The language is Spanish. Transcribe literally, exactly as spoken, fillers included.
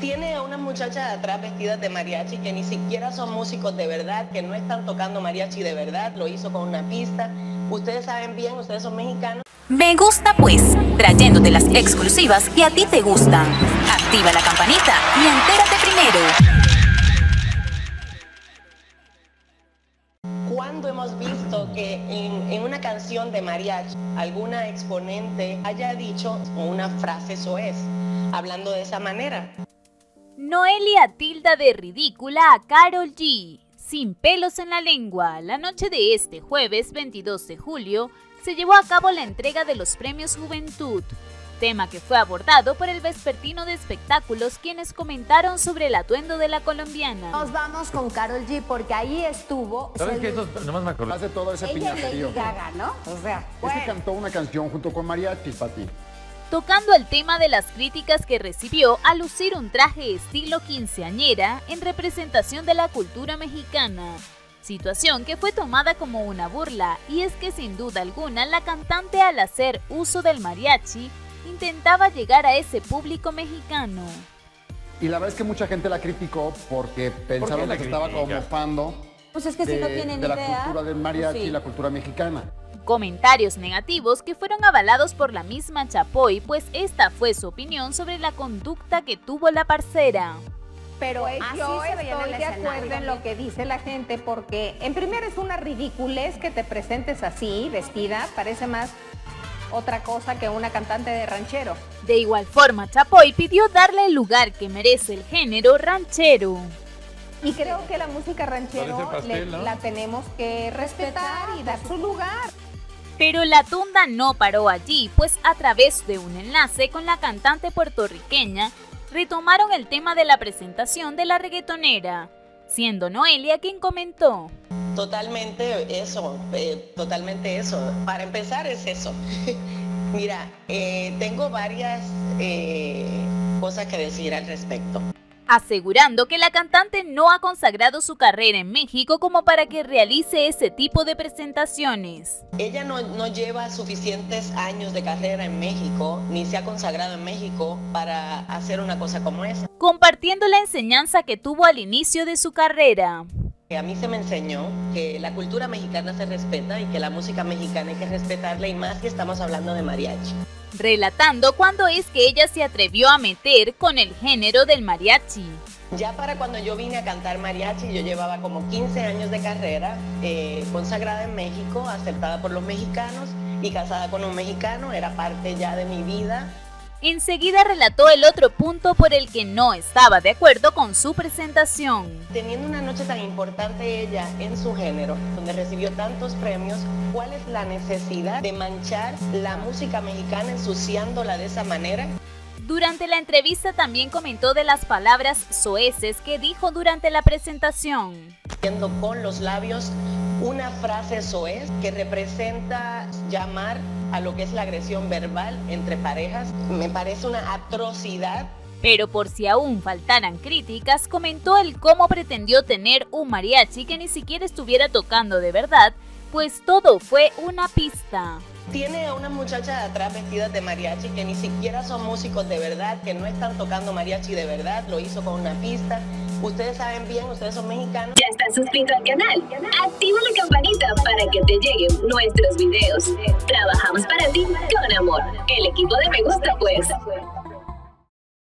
Tiene a unas muchachas atrás vestidas de mariachi que ni siquiera son músicos de verdad, que no están tocando mariachi de verdad, lo hizo con una pista. Ustedes saben bien, ustedes son mexicanos. Me gusta pues, trayéndote las exclusivas que a ti te gustan. Activa la campanita y entérate primero. ¿Cuándo hemos visto que en, en una canción de mariachi alguna exponente haya dicho una frase soez, hablando de esa manera? Noelia tilda de ridícula a Karol G. Sin pelos en la lengua, la noche de este jueves veintidós de julio se llevó a cabo la entrega de los premios Juventud, tema que fue abordado por el vespertino de espectáculos, quienes comentaron sobre el atuendo de la colombiana. Nos vamos con Karol G porque ahí estuvo. ¿Sabes qué? Eso nomás me acordás de todo ese piñaterío. Ella Gaga, ¿no? O sea, bueno. Ese cantó una canción junto con Mariachi, Pati. Tocando el tema de las críticas que recibió al lucir un traje estilo quinceañera en representación de la cultura mexicana, situación que fue tomada como una burla, y es que sin duda alguna la cantante, al hacer uso del mariachi, intentaba llegar a ese público mexicano. Y la verdad es que mucha gente la criticó porque pensaron ¿Por que critica? estaba como mofando pues es que de, si no tienen de la idea. cultura del mariachi sí. y la cultura mexicana. Comentarios negativos que fueron avalados por la misma Chapoy, pues esta fue su opinión sobre la conducta que tuvo la parcera. Pero pues yo estoy de acuerdo en lo que dice la gente, porque en primera es una ridiculez que te presentes así, vestida, parece más otra cosa que una cantante de ranchero. De igual forma, Chapoy pidió darle el lugar que merece el género ranchero. Y creo que la música ranchero pastel, le, ¿no? la tenemos que respetar y dar su lugar. Pero la tunda no paró allí, pues a través de un enlace con la cantante puertorriqueña, retomaron el tema de la presentación de la reggaetonera, siendo Noelia quien comentó. Totalmente eso, eh, totalmente eso. Para empezar es eso. Mira, eh, tengo varias eh, cosas que decir al respecto. Asegurando que la cantante no ha consagrado su carrera en México como para que realice ese tipo de presentaciones. Ella no, no lleva suficientes años de carrera en México, ni se ha consagrado en México para hacer una cosa como esa. Compartiendo la enseñanza que tuvo al inicio de su carrera. A mí se me enseñó que la cultura mexicana se respeta y que la música mexicana hay que respetarla, y más que estamos hablando de mariachi. Relatando cuándo es que ella se atrevió a meter con el género del mariachi. Ya para cuando yo vine a cantar mariachi, yo llevaba como quince años de carrera, eh, consagrada en México, aceptada por los mexicanos y casada con un mexicano, era parte ya de mi vida. Enseguida relató el otro punto por el que no estaba de acuerdo con su presentación. Teniendo una noche tan importante ella en su género, donde recibió tantos premios, ¿cuál es la necesidad de manchar la música mexicana ensuciándola de esa manera? Durante la entrevista también comentó de las palabras soeces que dijo durante la presentación. Haciendo con los labios una frase soez que representa llamar a lo que es la agresión verbal entre parejas, me parece una atrocidad. Pero por si aún faltaran críticas, comentó el cómo pretendió tener un mariachi que ni siquiera estuviera tocando de verdad, pues todo fue una pista. Tiene a unas muchachas atrás vestidas de mariachi que ni siquiera son músicos de verdad, que no están tocando mariachi de verdad, lo hizo con una pista. Ustedes saben bien, ustedes son mexicanos. ¿Ya estás suscrito al canal? Activa la campanita para que te lleguen nuestros videos. Trabajamos para ti con amor. El equipo de Me Gusta Pues.